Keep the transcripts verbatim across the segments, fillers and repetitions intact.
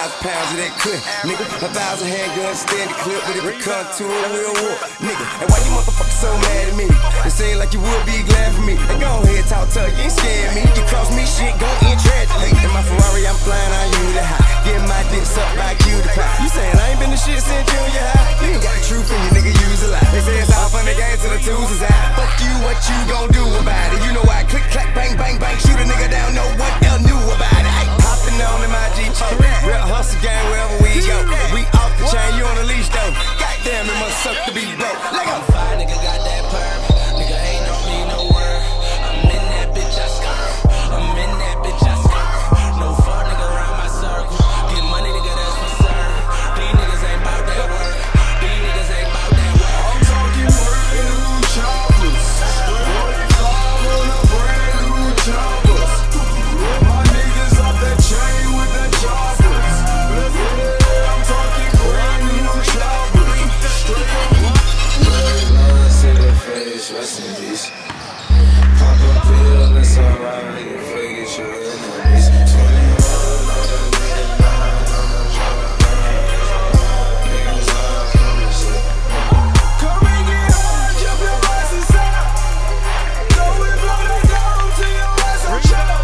thousand pounds of that clip, nigga. A thousand handguns, standing clip, but if it come to it, we'll whoop, nigga. And why you motherfuckers so mad at me? It seems like you would be glad for me. And go ahead, talk to you, ain't scared me. You cross me, shit gon' end tragically. In my Ferrari, I'm flying on you the high. Get my dick sucked by Q the clock. You saying I ain't been to shit since junior high? You ain't got the truth in you, nigga. Use a lie. They say it's all fun and games till the twos is out. Fuck you, what you gon' do about it? You know I click, clack, bang, bang, bang. Shoot a nigga down, no one else knew about it. I hopping on in my G. Real hustle game wherever we go. We off the chain, you on the leash though. Goddamn, it must suck to be broke. Let go. Fire nigga got that perm. Nigga ain't on me no word. I'm in that bitch, I scarf. I'm in that bitch, I scarf. No far nigga around my circle. Get money, nigga, that's my serve. These niggas ain't bout that work. These niggas ain't bout that work. I'm talking work in the new choppers. forty-five on a brand new choppers. With my niggas off that chain with the choppers. Rest in peace. Pop a pill, it's alright, nigga. Forget your enemies. Come and get high, jump your ass inside. Know we blow that down to your ass and chop.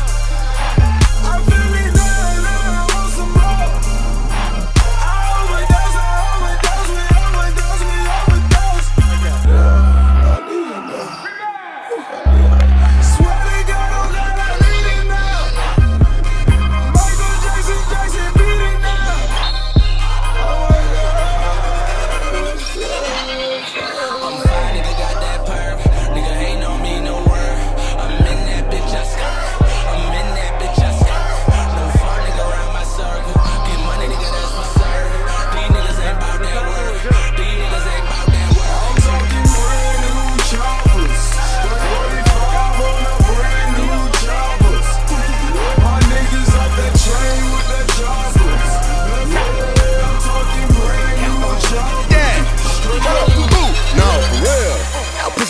I'm feeling down, now I want some more. I overdose, I overdose, we overdose, we overdose. Yeah.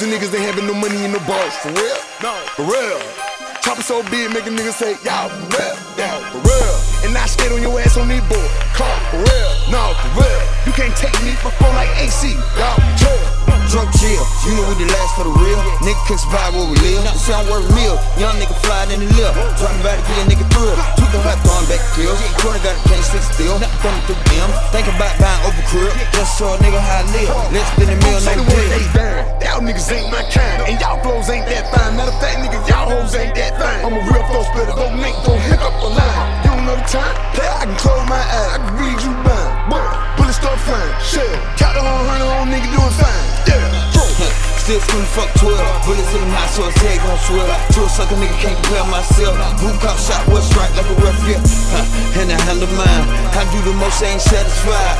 Niggas ain't having no money in no balls, for real, no, for real. Chopper so big, making niggas say, y'all, for real, y'all, for real. And I skate on your ass on this board, call, for real, no, for real. You can't take me for phone like A C, y'all, chill. Drunk chill, you know we the last for the real. Nigga can survive where we live. It's not worth a meal. Young nigga fly in the lip. Dropping by to get a nigga thrill. Two can hot throwing back kills. Corner got a can't sit still. Thumbing through them. Thinking about buying over crib. Just show a nigga how I live. Let's spend a meal, no deal. Y'all niggas ain't my kind. And y'all flows ain't that fine. Matter of fact, nigga, y'all hoes ain't that fine. I'm a real flow splitter. Don't make, don't hit up a line. You don't know the time? Play, I can close my eyes. I can read you blind. Bullets start flying. Shell. Count the whole hundred on nigga doing fine. Still screaming fuck twelve, bullets in them high so his head gon' swell. To a sucker nigga can't compare myself. Boot cop shot was strike like a rough year. Huh, and I handle mine. I do the most, I ain't satisfied.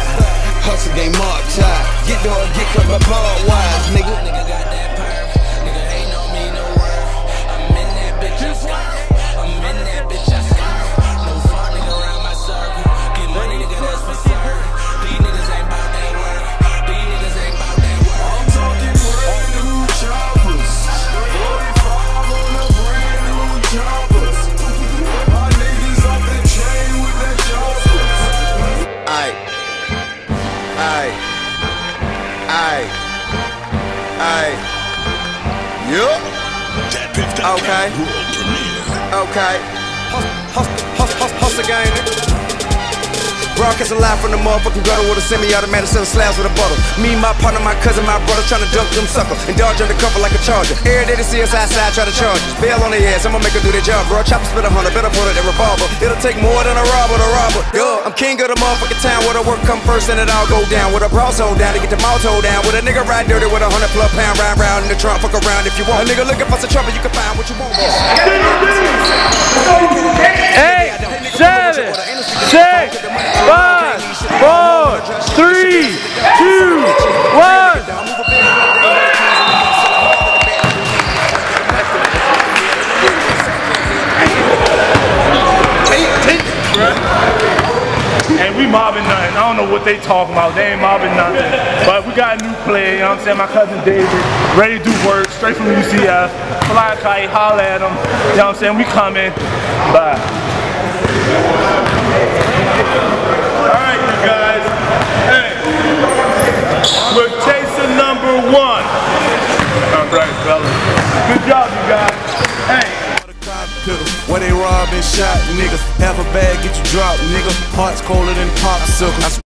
Hustle game marked high. Get dog, get cut by barbed wires, nigga. Nigga got that perm, nigga ain't on me no word. I'm in that bitch, I scarf. I'm in that bitch, I scarf. No far nigga around my circle. Get money, nigga, that's my serve. These niggas ain't bout that work. These niggas ain't bout that work. I'm talking brand new choppers. forty-five on a brand new choppers. My niggas off the chain with that choppers. Aye, aye, aye, aye. Yup. Okay. Okay. Hustle game. Broadcast alive from the motherfucking gutter with a semi-automatic selling slabs with a bottle. Me, my partner, my cousin, my brother tryna dump them sucker and dodge undercover like a charger. Every day they see us outside, try to charge us. Bail on their ass, I'ma make her do their job, bro. Chopper spit a hundred, better put it in revolver. It'll take more than a robber to rob her. Duh, I'm king of the motherfucking town where the work come first and it all go down. With a brawls hold down to get the mall toe down. With a nigga ride dirty with a hundred plus pound, ride round in the trunk, fuck around if you want. A nigga looking for some trouble, you can find what you want. Eight, seven, six. Five, four, three, two, one. And we mobbing nothing. I don't know what they talking about. They ain't mobbing nothing. But we got a new player, you know what I'm saying? My cousin David, ready to do work, straight from U C F. Fly kite, holla at him. You know what I'm saying? We coming. Bye. Thank you. We're chasing number one. All right, fellas. Good job, you guys. Hey. Where they robbed and shot, niggas. Half a bag, get you dropped, nigga. Hearts colder than popsicles.